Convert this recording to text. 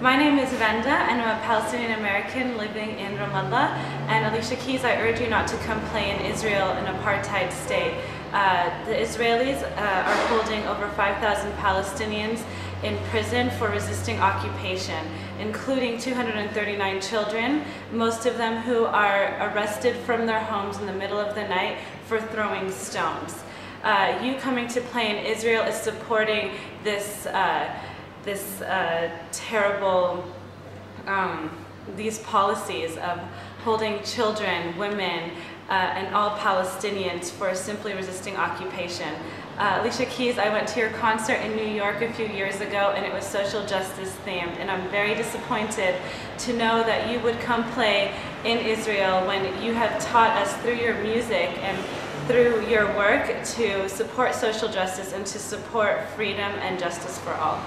My name is Randa and I'm a Palestinian American living in Ramallah, and Alicia Keys, I urge you not to come play in Israel, an apartheid state. The Israelis are holding over 5,000 Palestinians in prison for resisting occupation, including 239 children, most of them who are arrested from their homes in the middle of the night for throwing stones. You coming to play in Israel is supporting this terrible, these policies of holding children, women, and all Palestinians for simply resisting occupation. Alicia Keys, I went to your concert in New York a few years ago and it was social justice themed, and I'm very disappointed to know that you would come play in Israel when you have taught us through your music and through your work to support social justice and to support freedom and justice for all.